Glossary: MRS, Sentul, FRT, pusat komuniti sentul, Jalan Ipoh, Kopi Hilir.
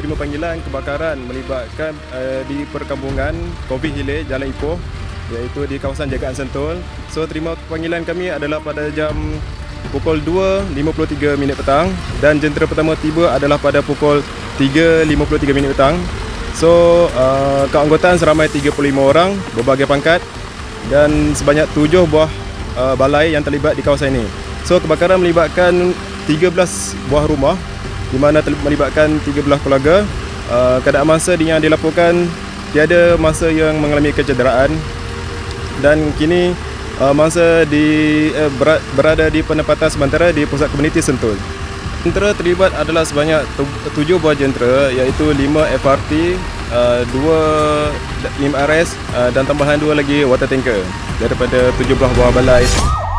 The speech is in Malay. terima panggilan kebakaran melibatkan di perkampungan Kopi Hilir, Jalan Ipoh, iaitu di kawasan Jagaan Sentul. So terima panggilan kami adalah pada jam pukul 2.53 petang dan jentera pertama tiba adalah pada pukul 3.53 petang. So keanggotaan seramai 35 orang berbagai pangkat dan sebanyak 7 buah balai yang terlibat di kawasan ini. So kebakaran melibatkan 13 buah rumah di mana melibatkan 13 keluarga. Keadaan masa yang dilaporkan tiada masa yang mengalami kecederaan dan kini masa berada di penempatan sementara di pusat komuniti Sentul. Jentera terlibat adalah sebanyak 7 buah jentera iaitu 5 FRT, 2 MRS dan tambahan 2 lagi water tanker daripada 17 buah balai.